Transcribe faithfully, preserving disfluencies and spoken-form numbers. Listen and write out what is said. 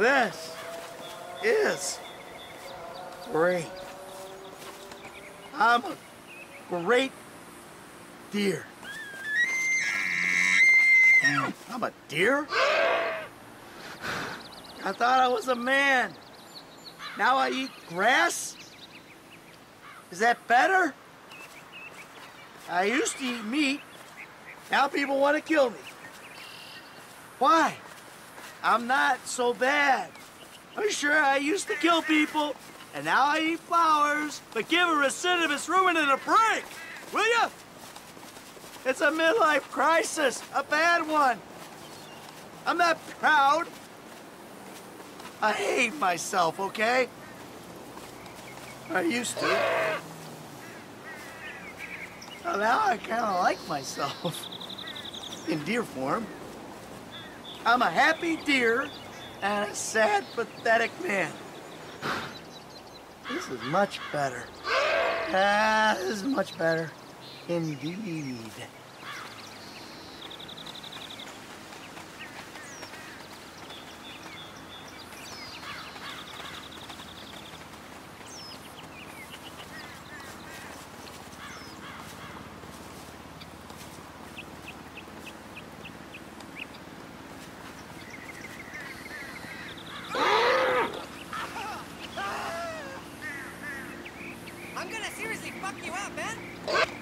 This is great. I'm a great deer. I'm a deer? I thought I was a man. Now I eat grass? Is that better? I used to eat meat. Now people want to kill me. Why? I'm not so bad. I'm sure I used to kill people, and now I eat flowers, but give a recidivist ruminant a break, will ya? It's a midlife crisis, a bad one. I'm not proud. I hate myself, okay? I used to. Well, now I kind of like myself, in deer form. I'm a happy deer and a sad, pathetic man. This is much better. Ah, this is much better indeed. I'm gonna seriously fuck you up, man.